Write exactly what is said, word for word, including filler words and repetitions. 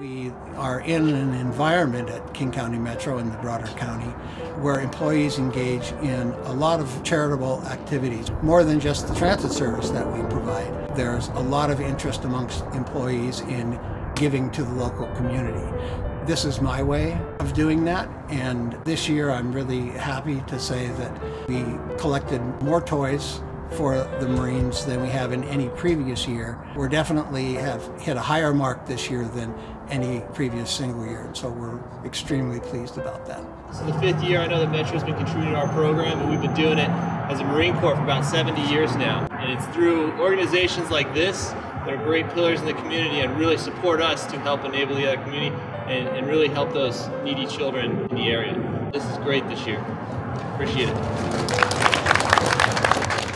We are in an environment at King County Metro and the broader county where employees engage in a lot of charitable activities, more than just the transit service that we provide. There's a lot of interest amongst employees in giving to the local community. This is my way of doing that, and this year I'm really happy to say that we collected more toys for the Marines than we have in any previous year. We definitely have hit a higher mark this year than any previous single year, and so we're extremely pleased about that. This is the fifth year I know that Metro's been contributing to our program, and we've been doing it as a Marine Corps for about seventy years now. And it's through organizations like this that are great pillars in the community and really support us to help enable the other community and, and really help those needy children in the area. This is great this year. Appreciate it.